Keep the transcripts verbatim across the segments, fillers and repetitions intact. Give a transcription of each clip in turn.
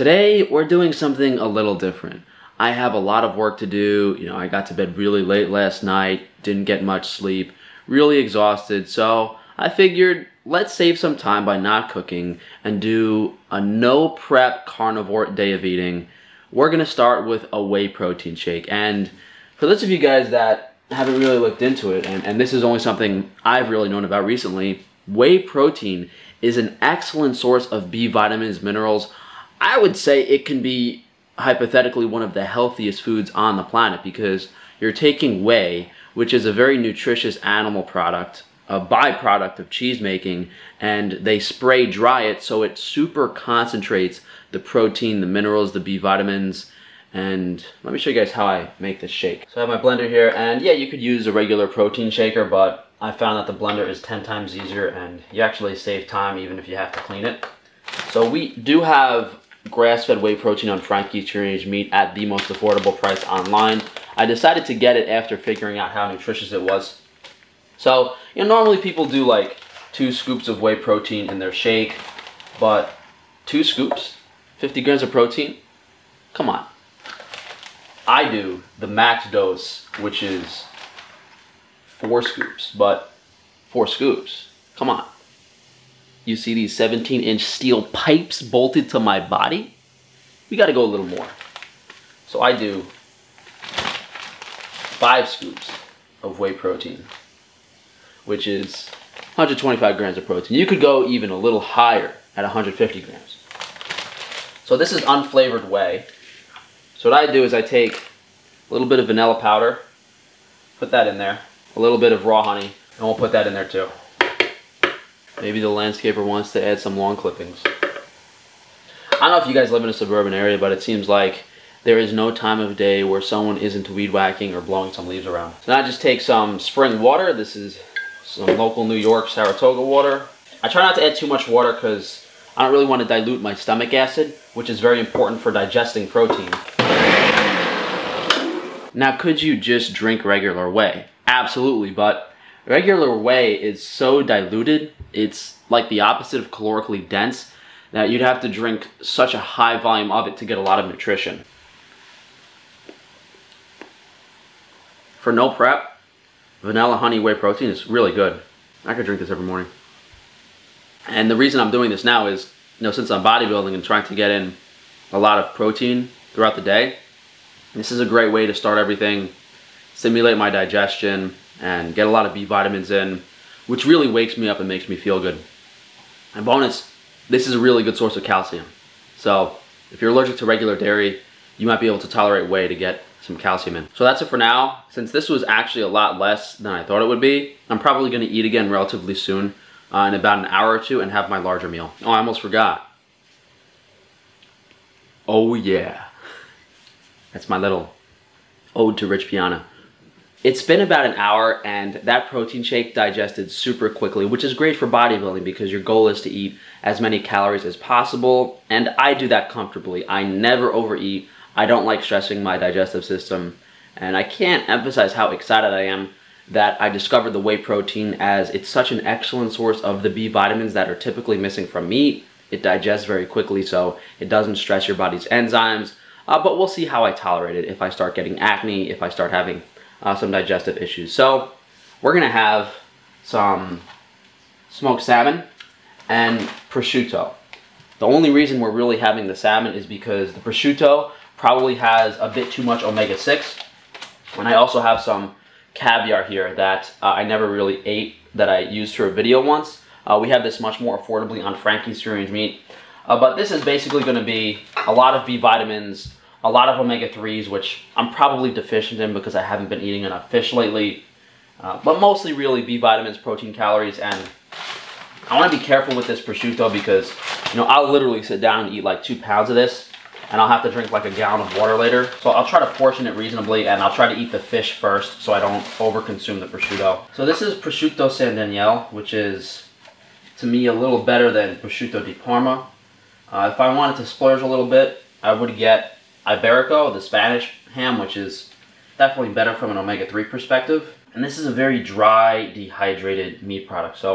Today, we're doing something a little different. I have a lot of work to do. You know, I got to bed really late last night, didn't get much sleep, really exhausted, so I figured let's save some time by not cooking and do a no-prep carnivore day of eating. We're gonna start with a whey protein shake, and for those of you guys that haven't really looked into it, and, and this is only something I've really known about recently, whey protein is an excellent source of B vitamins, minerals. I would say it can be hypothetically one of the healthiest foods on the planet because you're taking whey, which is a very nutritious animal product, a byproduct of cheese making, and they spray dry it so it super concentrates the protein, the minerals, the B vitamins. And let me show you guys how I make this shake. So I have my blender here, and yeah, you could use a regular protein shaker, but I found that the blender is ten times easier and you actually save time even if you have to clean it. So we do have grass-fed whey protein on Frankie's Free Range Meat at the most affordable price online. I decided to get it after figuring out how nutritious it was. So, you know, normally people do like two scoops of whey protein in their shake, but two scoops, fifty grams of protein, come on. I do the max dose, which is four scoops, but four scoops, come on. You see these seventeen inch steel pipes bolted to my body? We gotta go a little more. So I do five scoops of whey protein, which is one hundred twenty-five grams of protein. You could go even a little higher at one hundred fifty grams. So this is unflavored whey. So what I do is I take a little bit of vanilla powder, put that in there, a little bit of raw honey, and we'll put that in there too. Maybe the landscaper wants to add some lawn clippings. I don't know if you guys live in a suburban area, but it seems like there is no time of day where someone isn't weed whacking or blowing some leaves around. So now I just take some spring water. This is some local New York Saratoga water. I try not to add too much water because I don't really want to dilute my stomach acid, which is very important for digesting protein. Now, could you just drink regular whey? Absolutely, but regular whey is so diluted, it's like the opposite of calorically dense, that you'd have to drink such a high volume of it to get a lot of nutrition. For no prep, vanilla honey whey protein is really good. I could drink this every morning. And the reason I'm doing this now is, you know, since I'm bodybuilding and trying to get in a lot of protein throughout the day, this is a great way to start everything, stimulate my digestion, and get a lot of B vitamins in, which really wakes me up and makes me feel good. And bonus, this is a really good source of calcium. So if you're allergic to regular dairy, you might be able to tolerate whey to get some calcium in. So that's it for now. Since this was actually a lot less than I thought it would be, I'm probably gonna eat again relatively soon, uh, in about an hour or two, and have my larger meal. Oh, I almost forgot. Oh yeah. That's my little ode to Rich Piana. It's been about an hour and that protein shake digested super quickly, which is great for bodybuilding because your goal is to eat as many calories as possible, and I do that comfortably. I never overeat. I don't like stressing my digestive system, and I can't emphasize how excited I am that I discovered the whey protein, as it's such an excellent source of the B vitamins that are typically missing from meat. It digests very quickly, so it doesn't stress your body's enzymes, uh, but we'll see how I tolerate it, if I start getting acne, if I start having Uh, some digestive issues. So we're gonna have some smoked salmon and prosciutto. The only reason we're really having the salmon is because the prosciutto probably has a bit too much omega six, and I also have some caviar here that uh, I never really ate, that I used for a video once. Uh, we have this much more affordably on Frankie's Free Range Meat, uh, but this is basically going to be a lot of B vitamins, a lot of omega threes, which I'm probably deficient in because I haven't been eating enough fish lately, uh, but mostly really B vitamins, protein, calories. And I want to be careful with this prosciutto because, you know, I'll literally sit down and eat like two pounds of this, and I'll have to drink like a gallon of water later. So I'll try to portion it reasonably, and I'll try to eat the fish first so I don't overconsume the prosciutto. So this is prosciutto San Daniele, which is to me a little better than prosciutto di Parma. Uh, if I wanted to splurge a little bit, I would get Iberico, the Spanish ham, which is definitely better from an omega three perspective. And this is a very dry, dehydrated meat product. So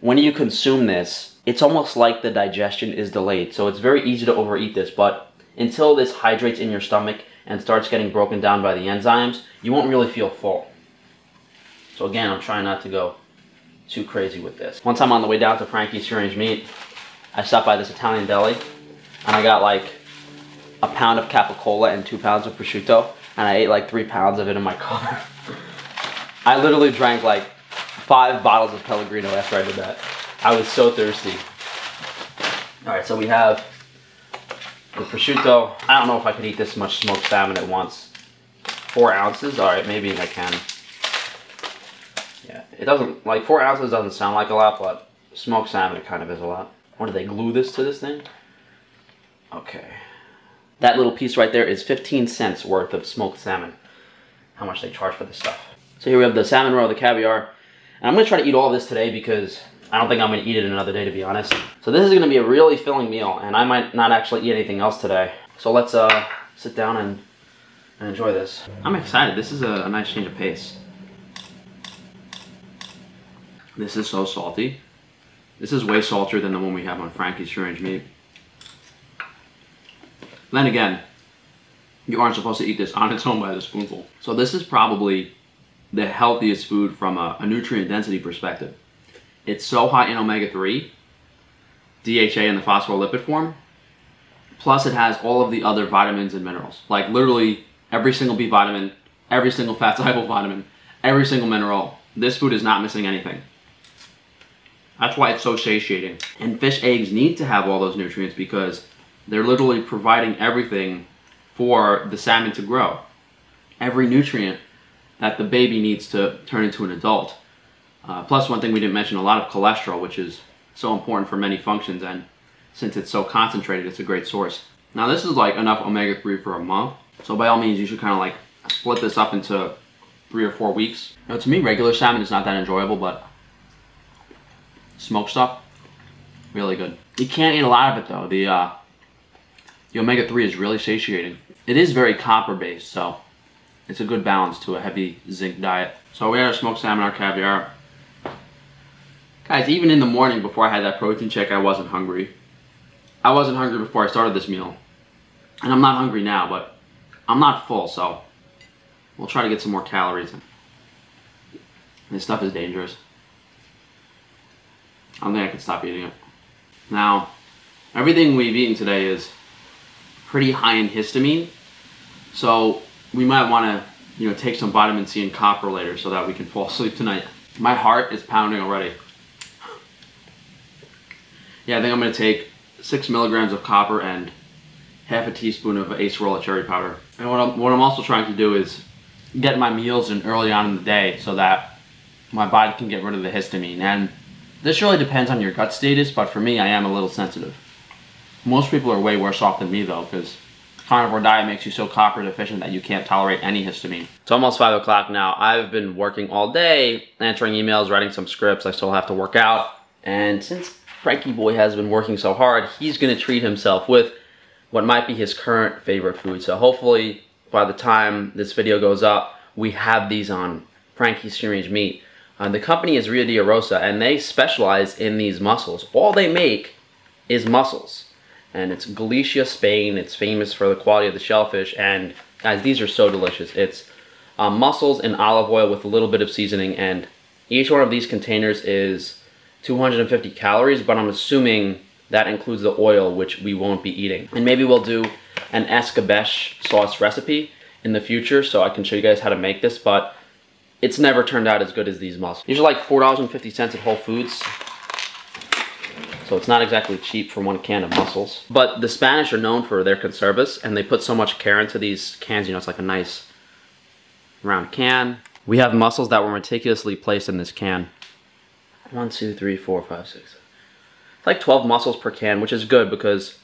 when you consume this, it's almost like the digestion is delayed. So it's very easy to overeat this, but until this hydrates in your stomach and starts getting broken down by the enzymes, you won't really feel full. So again, I'm trying not to go too crazy with this. One time on the way down to Frankie's Free Range Meat, I stopped by this Italian deli and I got like a pound of capicola and two pounds of prosciutto, and I ate like three pounds of it in my car. I literally drank like five bottles of Pellegrino after I did that. I was so thirsty. All right, so we have the prosciutto. I don't know if I could eat this much smoked salmon at once. Four ounces, all right, maybe I can. Yeah, it doesn't, like four ounces doesn't sound like a lot, but smoked salmon, it kind of is a lot. What, do they glue this to this thing? Okay. That little piece right there is fifteen cents worth of smoked salmon. How much they charge for this stuff. So here we have the salmon roe, the caviar. And I'm gonna try to eat all this today because I don't think I'm gonna eat it another day, to be honest. So this is gonna be a really filling meal and I might not actually eat anything else today. So let's uh, sit down and, and enjoy this. I'm excited, this is a, a nice change of pace. This is so salty. This is way saltier than the one we have on Frankie's Free Range Meat. Then again, you aren't supposed to eat this on its own by the spoonful. So this is probably the healthiest food from a, a nutrient density perspective. It's so high in omega three, D H A in the phospholipid form, plus it has all of the other vitamins and minerals. Like literally every single B vitamin, every single fat-soluble vitamin, every single mineral. This food is not missing anything. That's why it's so satiating. And fish eggs need to have all those nutrients because they're literally providing everything for the salmon to grow. Every nutrient that the baby needs to turn into an adult. Uh, plus one thing we didn't mention, a lot of cholesterol, which is so important for many functions, and since it's so concentrated, it's a great source. Now this is like enough omega three for a month, so by all means you should kind of like split this up into three or four weeks. Now to me, regular salmon is not that enjoyable, but smoked stuff, really good. You can't eat a lot of it though. The uh, The omega three is really satiating. It is very copper based, so it's a good balance to a heavy zinc diet. So we had our smoked salmon, our caviar. Guys, even in the morning before I had that protein shake, I wasn't hungry. I wasn't hungry before I started this meal. And I'm not hungry now, but I'm not full, so we'll try to get some more calories in. This stuff is dangerous. I don't think I can stop eating it. Now, everything we've eaten today is pretty high in histamine, so we might want to, you know, take some vitamin C and copper later so that we can fall asleep tonight. My heart is pounding already. Yeah, I think I'm going to take six milligrams of copper and half a teaspoon of acerola cherry powder. And what I'm, what I'm also trying to do is get my meals in early on in the day so that my body can get rid of the histamine. And this really depends on your gut status, but for me, I am a little sensitive. Most people are way worse off than me though, because carnivore diet makes you so copper deficient that you can't tolerate any histamine. It's almost five o'clock now. I've been working all day, answering emails, writing some scripts. I still have to work out. And since Frankie Boy has been working so hard, he's gonna treat himself with what might be his current favorite food. So hopefully by the time this video goes up, we have these on Frankie's Free Range Meat. Uh, the company is Rio de Rosa and they specialize in these mussels. All they make is mussels. And it's Galicia, Spain. It's famous for the quality of the shellfish. And guys, these are so delicious. It's uh, mussels in olive oil with a little bit of seasoning. And each one of these containers is two hundred fifty calories, but I'm assuming that includes the oil, which we won't be eating. And maybe we'll do an escabeche sauce recipe in the future so I can show you guys how to make this, but it's never turned out as good as these mussels. These are like four dollars and fifty cents at Whole Foods. So it's not exactly cheap for one can of mussels. But the Spanish are known for their conservas and they put so much care into these cans, you know, it's like a nice round can. We have mussels that were meticulously placed in this can. One, two, three, four, five, six. It's like twelve mussels per can, which is good because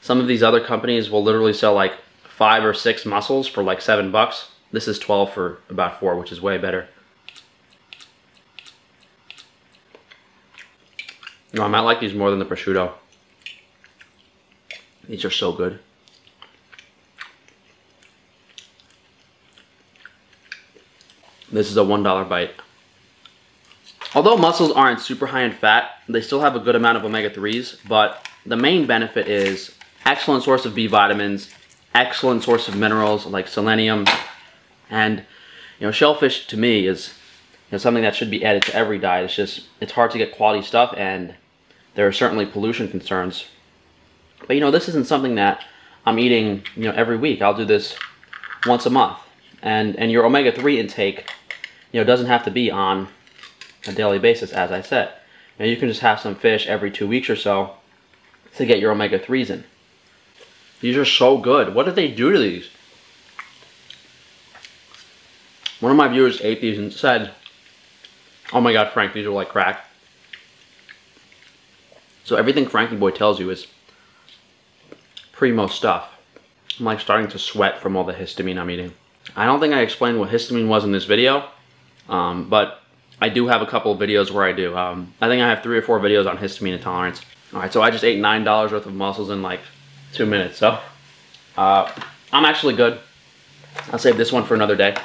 some of these other companies will literally sell like five or six mussels for like seven bucks. This is twelve for about four, which is way better. No, I might like these more than the prosciutto. These are so good. This is a one dollar bite. Although mussels aren't super high in fat, they still have a good amount of omega threes, but the main benefit is excellent source of B vitamins, excellent source of minerals like selenium, and you know, shellfish to me is you know, something that should be added to every diet. It's just, it's hard to get quality stuff, and there are certainly pollution concerns. But you know, this isn't something that I'm eating you know, every week. I'll do this once a month. And, and your omega three intake you know, doesn't have to be on a daily basis, as I said. You know, you can just have some fish every two weeks or so to get your omega threes in. These are so good. What did they do to these? One of my viewers ate these and said, "Oh my God, Frank, these are like crack." So everything Frankie Boy tells you is primo stuff. I'm like starting to sweat from all the histamine I'm eating. I don't think I explained what histamine was in this video, um, but I do have a couple of videos where I do. Um, I think I have three or four videos on histamine intolerance. All right, so I just ate nine dollars worth of mussels in like two minutes, so uh, I'm actually good. I'll save this one for another day.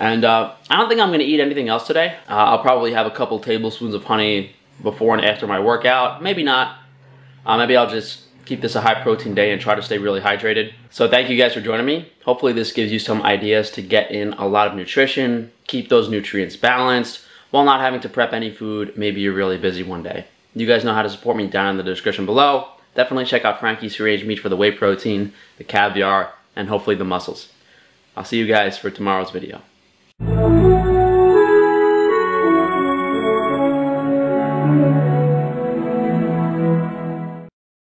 And uh, I don't think I'm gonna eat anything else today. Uh, I'll probably have a couple tablespoons of honey before and after my workout. Maybe not. Uh, maybe I'll just keep this a high protein day and try to stay really hydrated. So thank you guys for joining me. Hopefully this gives you some ideas to get in a lot of nutrition, keep those nutrients balanced while not having to prep any food. Maybe you're really busy one day. You guys know how to support me down in the description below. Definitely check out Frankie's Free Range Meat for the whey protein, the caviar, and hopefully the mussels. I'll see you guys for tomorrow's video.